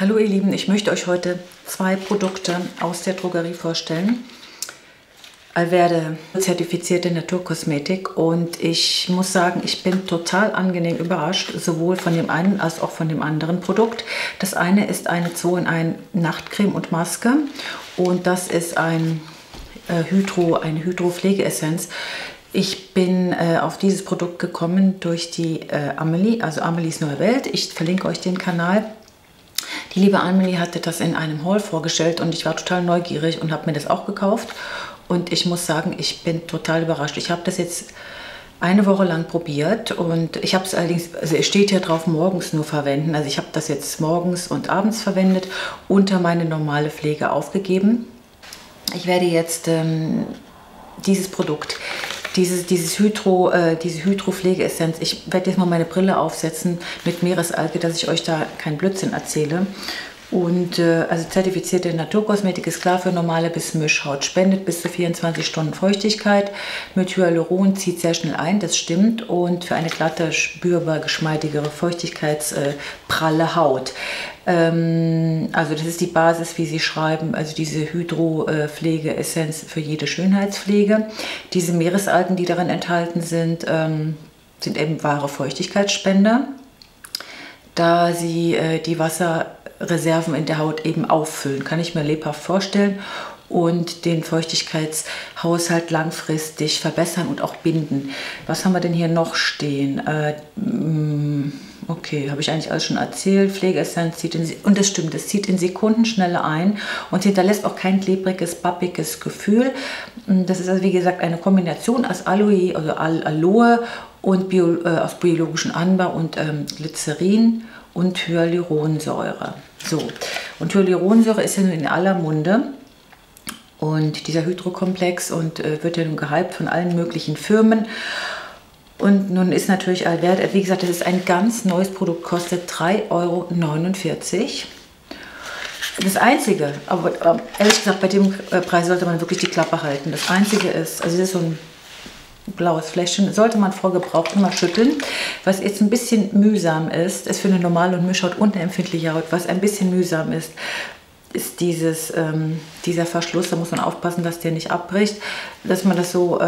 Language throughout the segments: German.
Hallo ihr Lieben, ich möchte euch heute zwei Produkte aus der Drogerie vorstellen. Alverde, zertifizierte Naturkosmetik, und ich muss sagen, ich bin total angenehm überrascht, sowohl von dem einen als auch von dem anderen Produkt. Das eine ist eine 2-in-1 Nachtcreme und Maske, und das ist eine Hydropflegeessenz. Ich bin auf dieses Produkt gekommen durch die Amelie, also Amelies Neue Welt. Ich verlinke euch den Kanal. Die liebe Amelie hatte das in einem Haul vorgestellt und ich war total neugierig und habe mir das auch gekauft. Und ich muss sagen, ich bin total überrascht. Ich habe das jetzt eine Woche lang probiert und ich habe es allerdings, also es steht hier drauf, morgens nur verwenden. Also ich habe das jetzt morgens und abends verwendet, unter meine normale Pflege aufgegeben. Ich werde jetzt dieses Produkt, diese Hydropflegeessenz, ich werde jetzt mal meine Brille aufsetzen mit Meeresalge, dass ich euch da keinen Blödsinn erzähle. Und also zertifizierte Naturkosmetik ist klar für normale bis Mischhaut, spendet bis zu 24 Stunden Feuchtigkeit, mit Hyaluron, zieht sehr schnell ein, das stimmt, und für eine glatte, spürbar geschmeidigere, feuchtigkeitspralle Haut. Also das ist die Basis, wie sie schreiben, also diese Hydropflegeessenz für jede Schönheitspflege. Diese Meeresalgen, die darin enthalten sind, sind eben wahre Feuchtigkeitsspender, da sie die Wasserreserven in der Haut eben auffüllen, kann ich mir lebhaft vorstellen, und den Feuchtigkeitshaushalt langfristig verbessern und auch binden. Was haben wir denn hier noch stehen? Okay, habe ich eigentlich alles schon erzählt. Pflegeessenz zieht in, und das stimmt, es zieht in Sekundenschnelle ein und hinterlässt auch kein klebriges, pappiges Gefühl. Das ist also, wie gesagt, eine Kombination aus Aloe, also Aloe und aus biologischem Anbau und Glycerin und Hyaluronsäure. So, und Hyaluronsäure ist ja nun in aller Munde. Und dieser Hydrokomplex und wird ja nun gehypt von allen möglichen Firmen. Und nun ist natürlich Alverde, wie gesagt, das ist ein ganz neues Produkt, kostet 3,49 Euro. Das Einzige, aber ehrlich gesagt, bei dem Preis sollte man wirklich die Klappe halten. Das Einzige ist, also es ist so ein blaues Fläschchen, sollte man vor Gebrauch immer schütteln. Was jetzt ein bisschen mühsam ist, ist für eine normale und Mischhaut und eine empfindliche Haut, was ein bisschen mühsam ist, ist dieser Verschluss. Da muss man aufpassen, dass der nicht abbricht, dass man das so,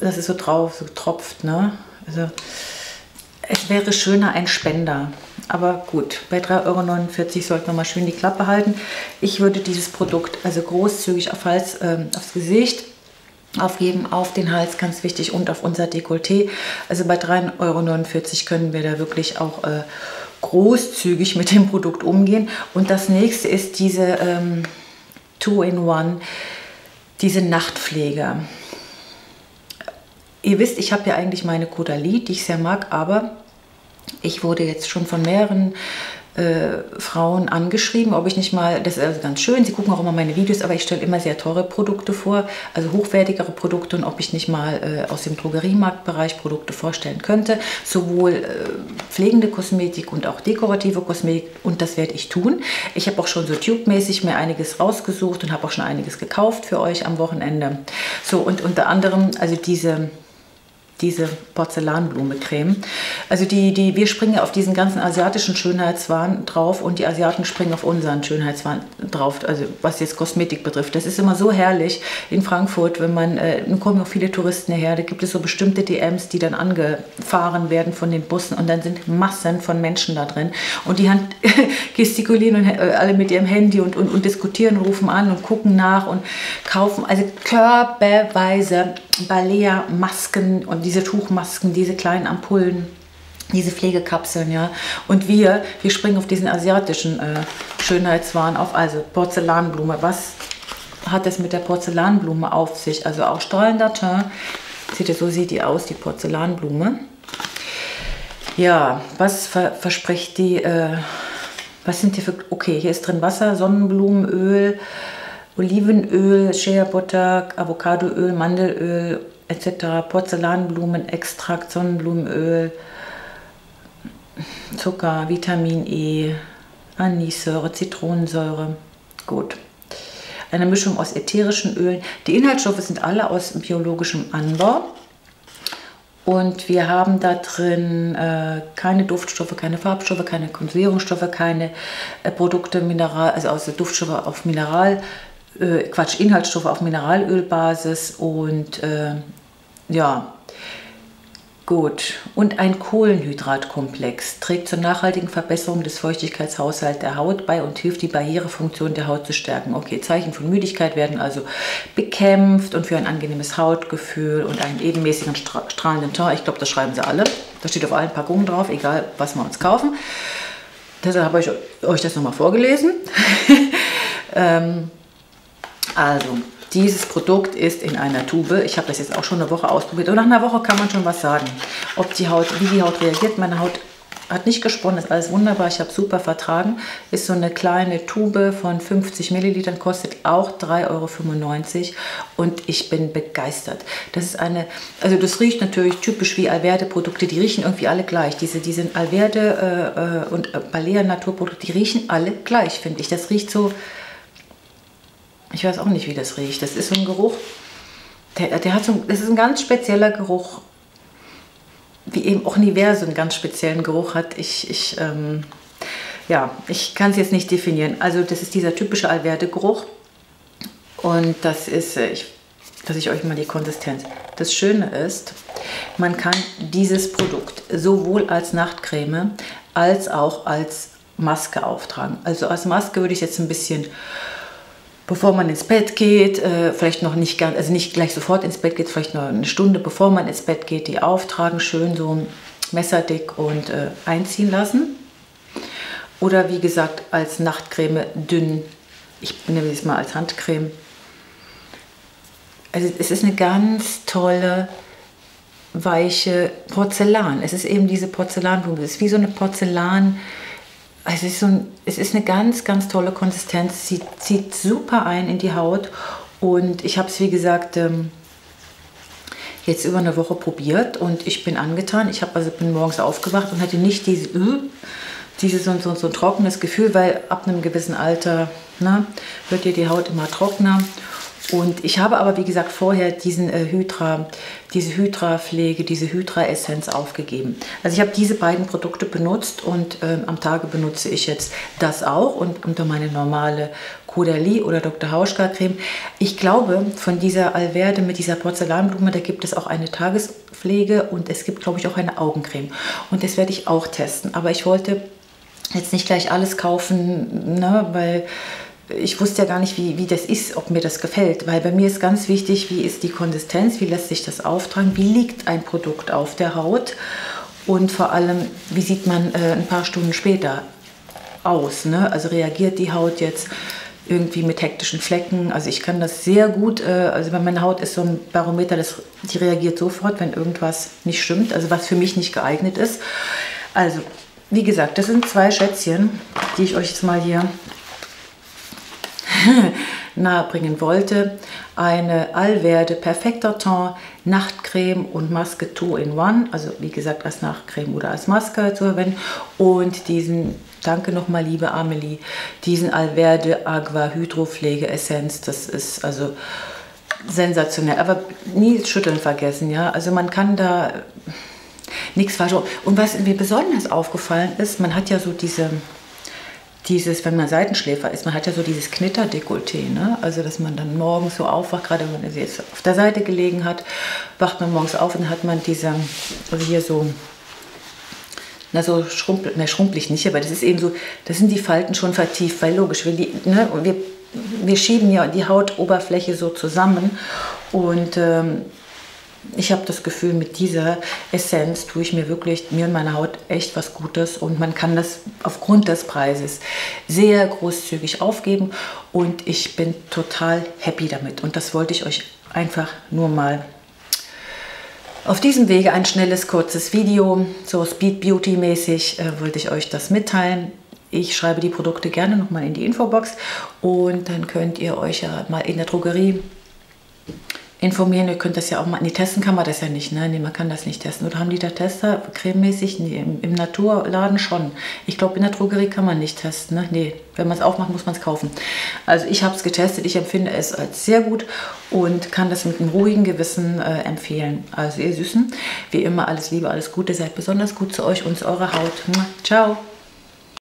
dass es so drauf so tropft, ne? Also es wäre schöner ein Spender, aber gut, bei 3,49 Euro sollte man mal schön die Klappe halten. Ich würde dieses Produkt also großzügig auf Hals, aufs Gesicht aufgeben, auf den Hals, ganz wichtig, und auf unser Dekolleté. Also bei 3,49 Euro können wir da wirklich auch großzügig mit dem Produkt umgehen. Und das nächste ist diese 2-in-1, diese Nachtpflege. Ihr wisst, ich habe ja eigentlich meine Caudalie, die ich sehr mag, aber ich wurde jetzt schon von mehreren Frauen angeschrieben, ob ich nicht mal, das ist also ganz schön, sie gucken auch immer meine Videos, aber ich stelle immer sehr teure Produkte vor, also hochwertigere Produkte, und ob ich nicht mal aus dem Drogeriemarktbereich Produkte vorstellen könnte, sowohl pflegende Kosmetik und auch dekorative Kosmetik, und das werde ich tun. Ich habe auch schon so tube-mäßig mir einiges rausgesucht und habe auch schon einiges gekauft für euch am Wochenende. So, und unter anderem, also diese Porzellanblume-Creme. Also wir springen auf diesen ganzen asiatischen Schönheitswahn drauf und die Asiaten springen auf unseren Schönheitswahn drauf, also was jetzt Kosmetik betrifft. Das ist immer so herrlich in Frankfurt, wenn man, nun kommen auch viele Touristen her, da gibt es so bestimmte dms, die dann angefahren werden von den Bussen, und dann sind Massen von Menschen da drin und die Hand gestikulieren und alle mit ihrem Handy und diskutieren, rufen an und gucken nach und kaufen, also körperweise Balea Masken und diese Tuchmasken, diese kleinen Ampullen, diese Pflegekapseln, ja. Und wir springen auf diesen asiatischen Schönheitswahn auf, also Porzellanblume. Was hat das mit der Porzellanblume auf sich? Also auch strahlender Teint. Seht ihr, so sieht die aus, die Porzellanblume. Ja, was verspricht die, was sind die für, okay, hier ist drin Wasser, Sonnenblumenöl, Olivenöl, Shea Butter, Avocadoöl, Mandelöl etc., Porzellanblumenextrakt, Sonnenblumenöl, Zucker, Vitamin E, Anissäure, Zitronensäure. Gut. Eine Mischung aus ätherischen Ölen. Die Inhaltsstoffe sind alle aus biologischem Anbau. Und wir haben da drin keine Duftstoffe, keine Farbstoffe, keine Konservierungsstoffe, keine Produkte, Mineral, also Duftstoffe auf Mineral, Inhaltsstoffe auf Mineralölbasis und ja. Gut, und ein Kohlenhydratkomplex trägt zur nachhaltigen Verbesserung des Feuchtigkeitshaushalts der Haut bei und hilft, die Barrierefunktion der Haut zu stärken. Okay, Zeichen von Müdigkeit werden also bekämpft und für ein angenehmes Hautgefühl und einen ebenmäßigen strahlenden Ton. Ich glaube, das schreiben sie alle. Das steht auf allen Packungen drauf, egal was wir uns kaufen. Deshalb habe ich euch das nochmal vorgelesen. Also... Dieses Produkt ist in einer Tube. Ich habe das jetzt auch schon eine Woche ausprobiert. Und nach einer Woche kann man schon was sagen, ob die Haut, wie die Haut reagiert. Meine Haut hat nicht gesponnen, ist alles wunderbar. Ich habe super vertragen. Ist so eine kleine Tube von 50 Millilitern, kostet auch 3,95 Euro. Und ich bin begeistert. Das ist eine, also das riecht natürlich typisch wie Alverde-Produkte. Die riechen irgendwie alle gleich. Diese Alverde und Balea Naturprodukte, die riechen alle gleich, finde ich. Das riecht so... Ich weiß auch nicht, wie das riecht. Das ist so ein Geruch, das ist ein ganz spezieller Geruch, wie eben auch Nivea so einen ganz speziellen Geruch hat. Ja, ich kann es jetzt nicht definieren. Also das ist dieser typische Alverde-Geruch und das ist, dass ich euch mal die Konsistenz. Das Schöne ist, man kann dieses Produkt sowohl als Nachtcreme als auch als Maske auftragen. Also als Maske würde ich jetzt ein bisschen... Bevor man ins Bett geht, vielleicht noch nicht ganz, also nicht gleich sofort ins Bett geht, vielleicht noch eine Stunde bevor man ins Bett geht, die auftragen, schön so messerdick und einziehen lassen. Oder wie gesagt, als Nachtcreme dünn, ich nehme es mal als Handcreme. Also es ist eine ganz tolle, weiche Porzellan. Es ist eben diese Porzellanblume, es ist wie so eine Porzellan. Also es ist eine ganz, ganz tolle Konsistenz. Sie zieht super ein in die Haut. Und ich habe es, wie gesagt, jetzt über eine Woche probiert und ich bin angetan. Ich bin morgens aufgewacht und hatte nicht so ein trockenes Gefühl, weil ab einem gewissen Alter, ne, wird dir die Haut immer trockener. Und ich habe aber, wie gesagt, vorher diese Hydra-Pflege, diese Hydra-Essenz aufgegeben. Also ich habe diese beiden Produkte benutzt und am Tage benutze ich jetzt das auch und unter meine normale Caudalie oder Dr. Hauschka Creme. Ich glaube, von dieser Alverde mit dieser Porzellanblume, da gibt es auch eine Tagespflege und es gibt, glaube ich, auch eine Augencreme. Und das werde ich auch testen. Aber ich wollte jetzt nicht gleich alles kaufen, ne, weil... Ich wusste ja gar nicht, wie das ist, ob mir das gefällt, weil bei mir ist ganz wichtig, wie ist die Konsistenz, wie lässt sich das auftragen, wie liegt ein Produkt auf der Haut und vor allem, wie sieht man ein paar Stunden später aus, ne? Also reagiert die Haut jetzt irgendwie mit hektischen Flecken, also ich kann das sehr gut, also bei meiner Haut ist so ein Barometer, die reagiert sofort, wenn irgendwas nicht stimmt, also was für mich nicht geeignet ist. Also, wie gesagt, das sind zwei Schätzchen, die ich euch jetzt mal hier... nahe bringen wollte. Eine Alverde Perfekter Ton Nachtcreme und Maske 2-in-1, also wie gesagt als Nachtcreme oder als Maske zu verwenden und diesen, danke nochmal liebe Amelie, diesen Alverde Aqua Hydropflege Essenz, das ist also sensationell, aber nie schütteln vergessen, ja, also man kann da nichts falsch machen. Und was mir besonders aufgefallen ist, man hat ja so dieses, wenn man Seitenschläfer ist, man hat ja so dieses Knitterdekolleté, ne? Also dass man dann morgens so aufwacht, gerade wenn man jetzt auf der Seite gelegen hat, wacht man morgens auf und hat man diese, also hier so, na so schrumpelig nicht, aber das ist eben so, das sind die Falten schon vertieft, weil logisch, wir schieben ja die Hautoberfläche so zusammen und ich habe das Gefühl, mit dieser Essenz tue ich mir und meiner Haut echt was Gutes und man kann das aufgrund des Preises sehr großzügig aufgeben und ich bin total happy damit und das wollte ich euch einfach nur mal auf diesem Wege, ein schnelles, kurzes Video, so Speed Beauty mäßig, wollte ich euch das mitteilen. Ich schreibe die Produkte gerne nochmal in die Infobox und dann könnt ihr euch ja mal in der Drogerie informieren. Ihr könnt das ja auch mal, nee, testen kann man das ja nicht, ne? Nee, man kann das nicht testen. Oder haben die da Tester, crememäßig? Nee, im Naturladen schon. Ich glaube, in der Drogerie kann man nicht testen, ne? Nee, wenn man es aufmacht, muss man es kaufen. Also ich habe es getestet, ich empfinde es als sehr gut und kann das mit einem ruhigen Gewissen empfehlen. Also ihr Süßen, wie immer, alles Liebe, alles Gute, seid besonders gut zu euch und zu eurer Haut. Ciao!